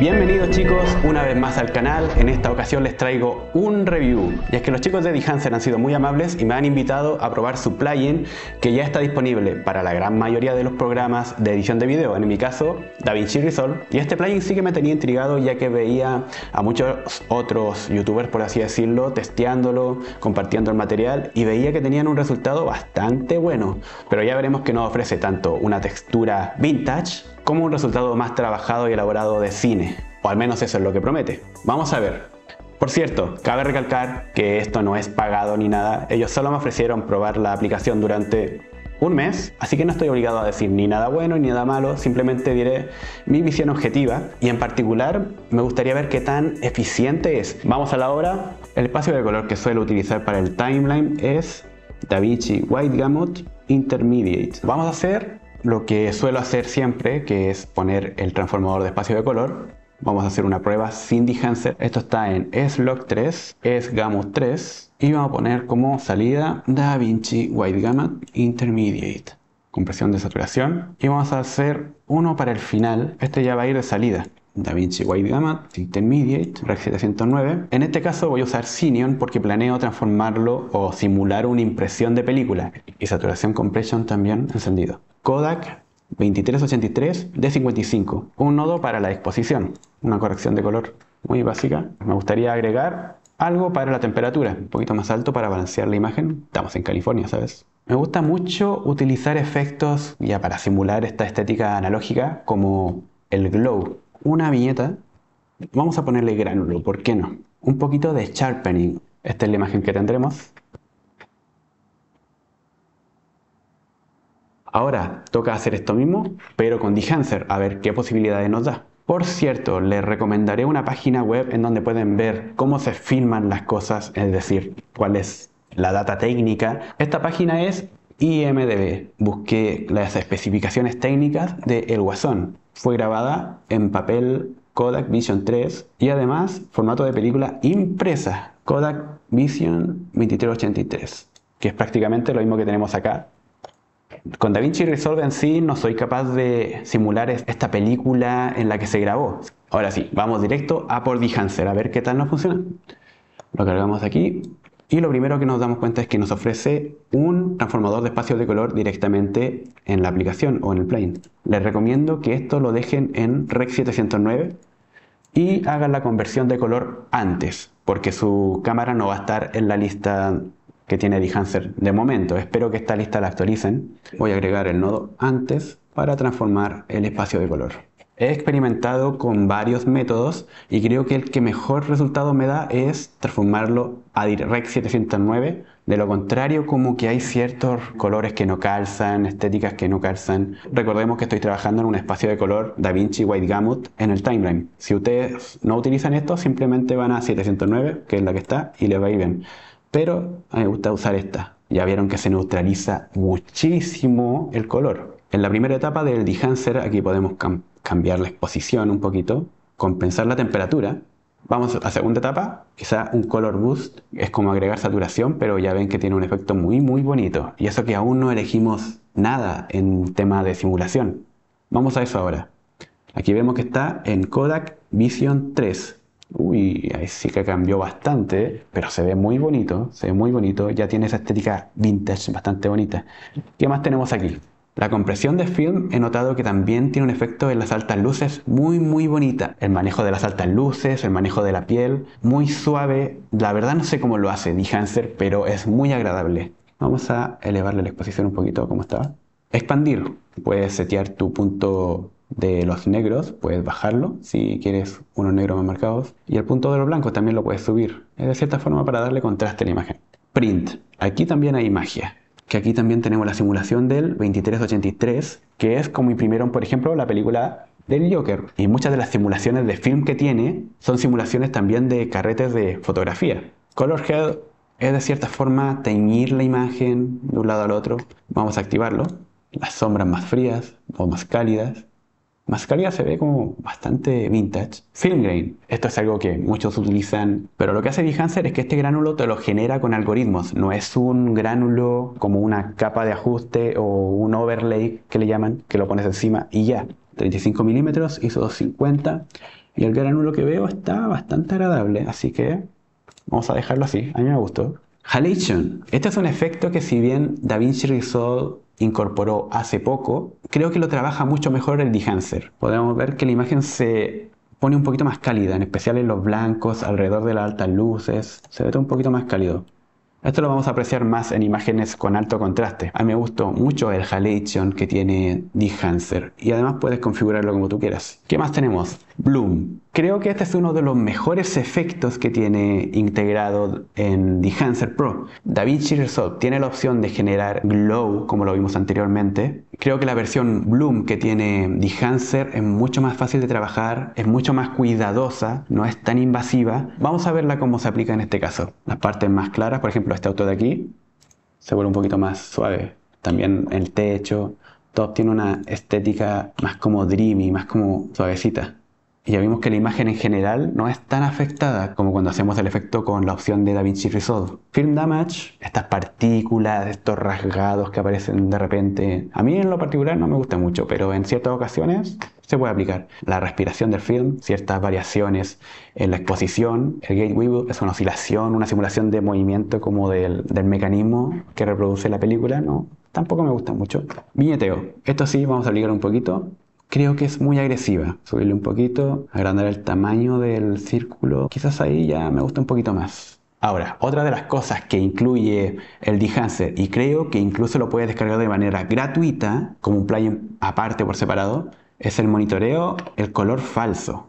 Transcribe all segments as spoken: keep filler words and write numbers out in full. Bienvenidos chicos una vez más al canal. En esta ocasión les traigo un review, y es que los chicos de Dehancer han sido muy amables y me han invitado a probar su plugin que ya está disponible para la gran mayoría de los programas de edición de video, en mi caso DaVinci Resolve. Y este plugin sí que me tenía intrigado, ya que veía a muchos otros youtubers, por así decirlo, testeándolo, compartiendo el material, y veía que tenían un resultado bastante bueno, pero ya veremos que nos ofrece tanto una textura vintage como un resultado más trabajado y elaborado de cine, o al menos eso es lo que promete. Vamos a ver. Por cierto, cabe recalcar que esto no es pagado ni nada, ellos solo me ofrecieron probar la aplicación durante un mes, así que no estoy obligado a decir ni nada bueno ni nada malo, simplemente diré mi visión objetiva, y en particular me gustaría ver qué tan eficiente es. Vamos a la obra. El espacio de color que suelo utilizar para el timeline es DaVinci Wide Gamut Intermediate. Vamos a hacer lo que suelo hacer siempre, que es poner el transformador de espacio de color. Vamos a hacer una prueba sin Dehancer. Esto está en S-Log tres, S-Gamut tres, y vamos a poner como salida DaVinci Wide Gamut Intermediate, compresión de saturación, y vamos a hacer uno para el final. Este ya va a ir de salida, DaVinci Wide Gamut Intermediate, Rec siete cero nueve. En este caso voy a usar Cineon porque planeo transformarlo o simular una impresión de película, y saturación compression también encendido. Kodak veintitrés ochenta y tres D cincuenta y cinco, un nodo para la exposición, una corrección de color muy básica. Me gustaría agregar algo para la temperatura, un poquito más alto para balancear la imagen. Estamos en California, ¿sabes? Me gusta mucho utilizar efectos ya para simular esta estética analógica, como el glow, una viñeta. Vamos a ponerle gránulo, ¿por qué no? Un poquito de sharpening. Esta es la imagen que tendremos. Ahora toca hacer esto mismo, pero con Dehancer, a ver qué posibilidades nos da. Por cierto, les recomendaré una página web en donde pueden ver cómo se filman las cosas, es decir, cuál es la data técnica. Esta página es I M D B. Busqué las especificaciones técnicas de El Guasón. Fue grabada en papel Kodak Vision tres y además formato de película impresa, Kodak Vision veintitrés ochenta y tres, que es prácticamente lo mismo que tenemos acá. Con DaVinci Resolve en sí no soy capaz de simular esta película en la que se grabó. Ahora sí, vamos directo a por Dehancer, a ver qué tal nos funciona. Lo cargamos aquí, y lo primero que nos damos cuenta es que nos ofrece un transformador de espacio de color directamente en la aplicación o en el plugin. Les recomiendo que esto lo dejen en Rec siete cero nueve y hagan la conversión de color antes, porque su cámara no va a estar en la lista que tiene Dehancer de momento. Espero que esta lista la actualicen. Voy a agregar el nodo antes para transformar el espacio de color. He experimentado con varios métodos y creo que el que mejor resultado me da es transformarlo a Rec siete cero nueve. De lo contrario, como que hay ciertos colores que no calzan, estéticas que no calzan. Recordemos que estoy trabajando en un espacio de color DaVinci Wide Gamut en el timeline. Si ustedes no utilizan esto, simplemente van a siete cero nueve, que es la que está, y les va a ir bien. Pero a mí me gusta usar esta. Ya vieron que se neutraliza muchísimo el color. En la primera etapa del Dehancer aquí podemos cam cambiar la exposición un poquito, compensar la temperatura. Vamos a la segunda etapa, quizá un color boost, es como agregar saturación, pero ya ven que tiene un efecto muy muy bonito. Y eso que aún no elegimos nada en tema de simulación. Vamos a eso ahora. Aquí vemos que está en Kodak Vision tres. Uy, ahí sí que cambió bastante, pero se ve muy bonito, se ve muy bonito, ya tiene esa estética vintage bastante bonita. ¿Qué más tenemos aquí? La compresión de film, he notado que también tiene un efecto en las altas luces muy muy bonita. El manejo de las altas luces, el manejo de la piel, muy suave. La verdad no sé cómo lo hace Dehancer, pero es muy agradable. Vamos a elevarle la exposición un poquito como estaba. Expandir, puedes setear tu punto de los negros, puedes bajarlo si quieres unos negros más marcados, y el punto de los blancos también lo puedes subir, es de cierta forma para darle contraste a la imagen. Print, aquí también hay magia, que aquí también tenemos la simulación del veintitrés ochenta y tres, que es como imprimieron por ejemplo la película del Joker, y muchas de las simulaciones de film que tiene son simulaciones también de carretes de fotografía. Color Head es de cierta forma teñir la imagen de un lado al otro. Vamos a activarlo, las sombras más frías o más cálidas. Más calidad, se ve como bastante vintage. Film grain, esto es algo que muchos utilizan, pero lo que hace Dehancer es que este gránulo te lo genera con algoritmos. No es un gránulo como una capa de ajuste o un overlay que le llaman, que lo pones encima y ya. treinta y cinco milímetros, I S O doscientos cincuenta, y el granulo que veo está bastante agradable, así que vamos a dejarlo así. A mí me gustó. Halation. Este es un efecto que, si bien DaVinci Resolve incorporó hace poco, creo que lo trabaja mucho mejor el Dehancer. Podemos ver que la imagen se pone un poquito más cálida, en especial en los blancos, alrededor de las altas luces, se ve todo un poquito más cálido. Esto lo vamos a apreciar más en imágenes con alto contraste. A mí me gustó mucho el halation que tiene Dehancer, y además puedes configurarlo como tú quieras. ¿Qué más tenemos? Bloom. Creo que este es uno de los mejores efectos que tiene integrado en Dehancer Pro. DaVinci Resolve tiene la opción de generar glow, como lo vimos anteriormente. Creo que la versión Bloom que tiene Dehancer es mucho más fácil de trabajar, es mucho más cuidadosa, no es tan invasiva. Vamos a verla cómo se aplica en este caso. Las partes más claras, por ejemplo, este auto de aquí se vuelve un poquito más suave. También el techo, todo tiene una estética más como dreamy, más como suavecita. Y ya vimos que la imagen en general no es tan afectada como cuando hacemos el efecto con la opción de DaVinci Resolve. Film Damage, estas partículas, estos rasgados que aparecen de repente, a mí en lo particular no me gusta mucho, pero en ciertas ocasiones se puede aplicar. La respiración del film, ciertas variaciones en la exposición, el gate wiggle es una oscilación, una simulación de movimiento como del, del mecanismo que reproduce la película, no, tampoco me gusta mucho. Viñeteo, esto sí vamos a aplicar un poquito. Creo que es muy agresiva. Subirle un poquito, agrandar el tamaño del círculo. Quizás ahí ya me gusta un poquito más. Ahora, otra de las cosas que incluye el Dehancer, y creo que incluso lo puedes descargar de manera gratuita, como un plugin aparte por separado, es el monitoreo, el color falso,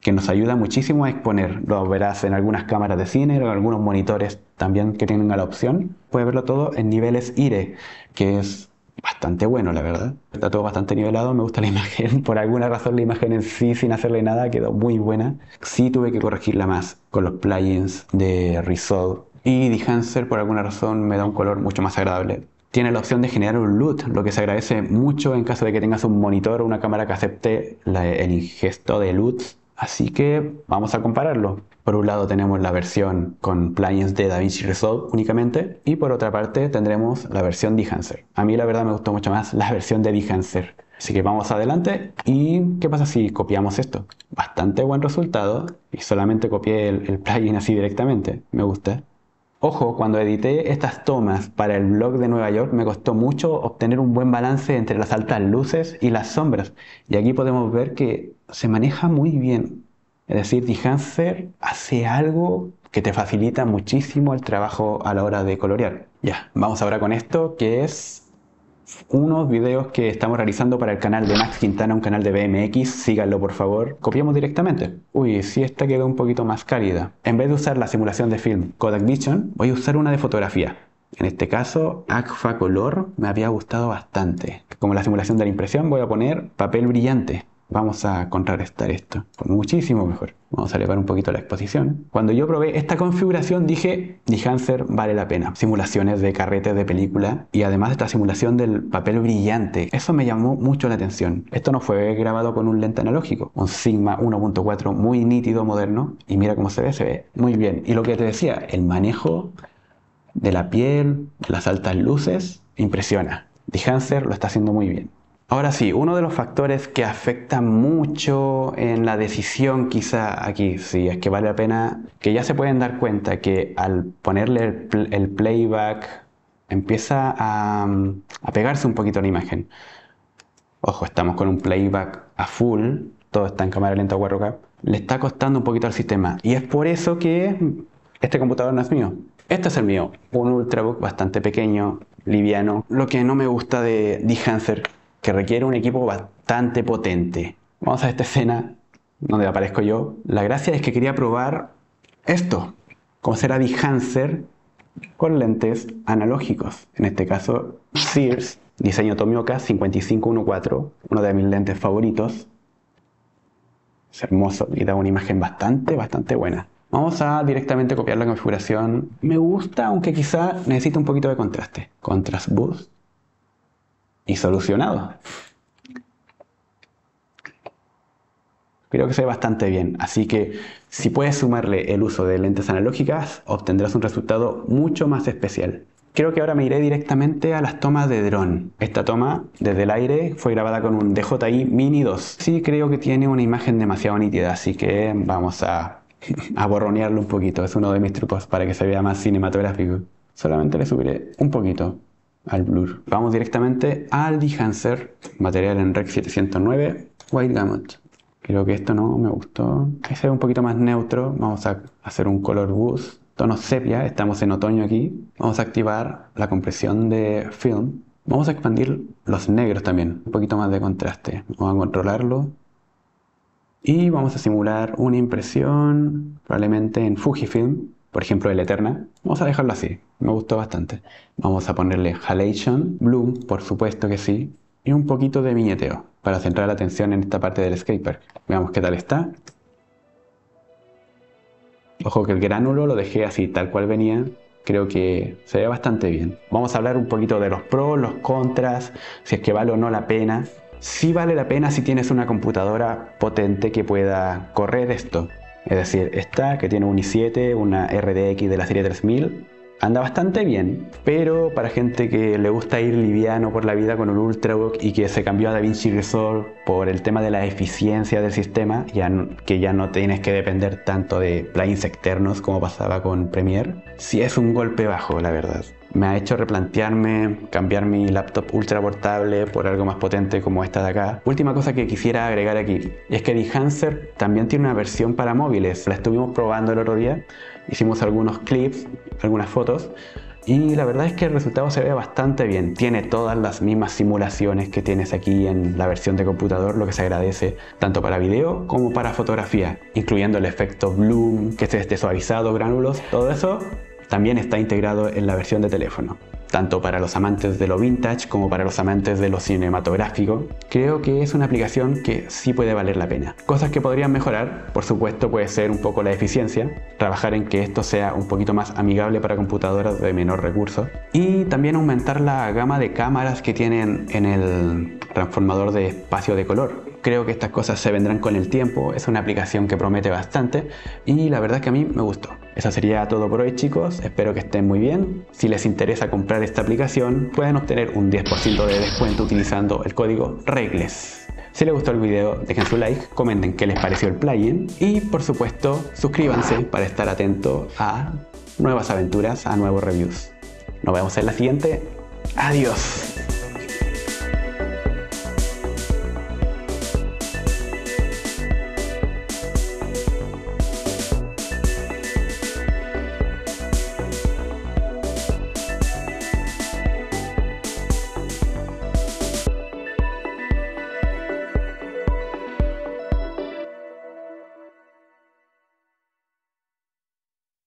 que nos ayuda muchísimo a exponer. Lo verás en algunas cámaras de cine, en algunos monitores también que tengan la opción. Puedes verlo todo en niveles I R E, que es bastante bueno, la verdad. Está todo bastante nivelado, me gusta la imagen. Por alguna razón la imagen en sí, sin hacerle nada, quedó muy buena. Sí tuve que corregirla más con los plugins de Resolve. Y Dehancer por alguna razón me da un color mucho más agradable. Tiene la opción de generar un L U T, lo que se agradece mucho en caso de que tengas un monitor o una cámara que acepte la, el ingesto de L U Ts. Así que vamos a compararlo. Por un lado tenemos la versión con plugins de DaVinci Resolve únicamente, y por otra parte tendremos la versión Dehancer. A mí la verdad me gustó mucho más la versión de Dehancer. Así que vamos adelante. ¿Y qué pasa si copiamos esto? Bastante buen resultado, y solamente copié el, el plugin así directamente. Me gusta. Ojo, cuando edité estas tomas para el vlog de Nueva York me costó mucho obtener un buen balance entre las altas luces y las sombras. Y aquí podemos ver que se maneja muy bien. Es decir, Dehancer hace algo que te facilita muchísimo el trabajo a la hora de colorear. Ya, vamos ahora con esto, que es unos videos que estamos realizando para el canal de Max Quintana, un canal de B M X, síganlo por favor. Copiamos directamente. Uy, sí, esta quedó un poquito más cálida. En vez de usar la simulación de film Kodak Vision, voy a usar una de fotografía. En este caso, Agfa Color me había gustado bastante. Como la simulación de la impresión, voy a poner papel brillante. Vamos a contrarrestar esto, muchísimo mejor. Vamos a elevar un poquito la exposición. Cuando yo probé esta configuración dije, Dehancer vale la pena. Simulaciones de carretes de película, y además esta simulación del papel brillante, eso me llamó mucho la atención. Esto no fue grabado con un lente analógico, un Sigma uno punto cuatro muy nítido, moderno, y mira cómo se ve, se ve muy bien. Y lo que te decía, el manejo de la piel, las altas luces, impresiona. Dehancer lo está haciendo muy bien. Ahora sí, uno de los factores que afecta mucho en la decisión quizá aquí, sí, es que vale la pena, que ya se pueden dar cuenta que al ponerle el, pl el playback empieza a, a pegarse un poquito la imagen. Ojo, estamos con un playback a full, todo está en cámara lenta cuatro K, le está costando un poquito al sistema, y es por eso que este computador no es mío. Este es el mío, un Ultrabook bastante pequeño, liviano. Lo que no me gusta de Dehancer, que requiere un equipo bastante potente. Vamos a esta escena donde aparezco yo. La gracia es que quería probar esto, como será Dehancer con lentes analógicos. En este caso, Sears, diseño Tomioka cincuenta y cinco catorce, uno de mis lentes favoritos. Es hermoso y da una imagen bastante, bastante buena. Vamos a directamente copiar la configuración. Me gusta, aunque quizá necesite un poquito de contraste. Contrast Boost. Y solucionado. Creo que se ve bastante bien, así que si puedes sumarle el uso de lentes analógicas, obtendrás un resultado mucho más especial. Creo que ahora me iré directamente a las tomas de dron. Esta toma, desde el aire, fue grabada con un D J I Mini dos. Sí, creo que tiene una imagen demasiado nítida, así que vamos a, a borronearlo un poquito. Es uno de mis trucos para que se vea más cinematográfico. Solamente le subiré un poquito al blur. Vamos directamente al Dehancer, material en Rec. setecientos nueve, Wide Gamut. Creo que esto no me gustó. Que sea un poquito más neutro. Vamos a hacer un color boost. Tono sepia, estamos en otoño aquí. Vamos a activar la compresión de film. Vamos a expandir los negros también, un poquito más de contraste. Vamos a controlarlo. Y vamos a simular una impresión, probablemente en Fujifilm, por ejemplo el Eterna. Vamos a dejarlo así, me gustó bastante. Vamos a ponerle halation, bloom, por supuesto que sí. Y un poquito de viñeteo, para centrar la atención en esta parte del scraper. Veamos qué tal está. Ojo que el gránulo lo dejé así, tal cual venía. Creo que se ve bastante bien. Vamos a hablar un poquito de los pros, los contras, si es que vale o no la pena. Sí vale la pena si tienes una computadora potente que pueda correr esto. Es decir, esta que tiene un i siete, una R D X de la serie tres mil, anda bastante bien. Pero para gente que le gusta ir liviano por la vida con un Ultrabook y que se cambió a DaVinci Resolve por el tema de la eficiencia del sistema, ya no, que ya no tienes que depender tanto de plugins externos como pasaba con Premiere, sí es un golpe bajo, la verdad. Me ha hecho replantearme cambiar mi laptop ultra portable por algo más potente como esta de acá. Última cosa que quisiera agregar aquí es que Dehancer también tiene una versión para móviles. La estuvimos probando el otro día, hicimos algunos clips, algunas fotos, y la verdad es que el resultado se ve bastante bien. Tiene todas las mismas simulaciones que tienes aquí en la versión de computador, lo que se agradece tanto para video como para fotografía, incluyendo el efecto bloom, que esté suavizado, gránulos, todo eso también está integrado en la versión de teléfono, tanto para los amantes de lo vintage como para los amantes de lo cinematográfico. Creo que es una aplicación que sí puede valer la pena. Cosas que podrían mejorar, por supuesto, puede ser un poco la eficiencia, trabajar en que esto sea un poquito más amigable para computadoras de menor recurso, y también aumentar la gama de cámaras que tienen en el transformador de espacio de color. Creo que estas cosas se vendrán con el tiempo. Es una aplicación que promete bastante y la verdad es que a mí me gustó. Eso sería todo por hoy, chicos. Espero que estén muy bien. Si les interesa comprar esta aplicación, pueden obtener un diez por ciento de descuento utilizando el código RECKLESS. Si les gustó el video, dejen su like, comenten qué les pareció el plugin y, por supuesto, suscríbanse para estar atento a nuevas aventuras, a nuevos reviews. Nos vemos en la siguiente. Adiós.